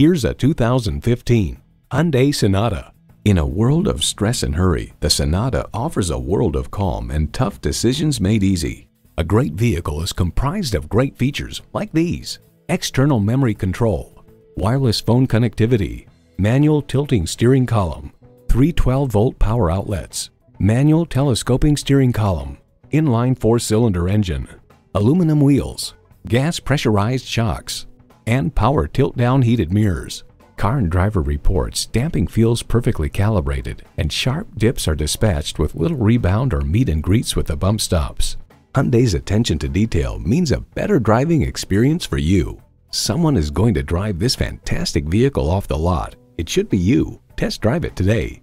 Here's a 2015 Hyundai Sonata. In a world of stress and hurry, the Sonata offers a world of calm and tough decisions made easy. A great vehicle is comprised of great features like these: external memory control, wireless phone connectivity, manual tilting steering column, 3 12-volt power outlets, manual telescoping steering column, inline 4-cylinder engine, aluminum wheels, gas pressurized shocks, and power tilt-down heated mirrors. Car and Driver reports damping feels perfectly calibrated and sharp dips are dispatched with little rebound or meet and greets with the bump stops. Hyundai's attention to detail means a better driving experience for you. Someone is going to drive this fantastic vehicle off the lot. It should be you. Test drive it today.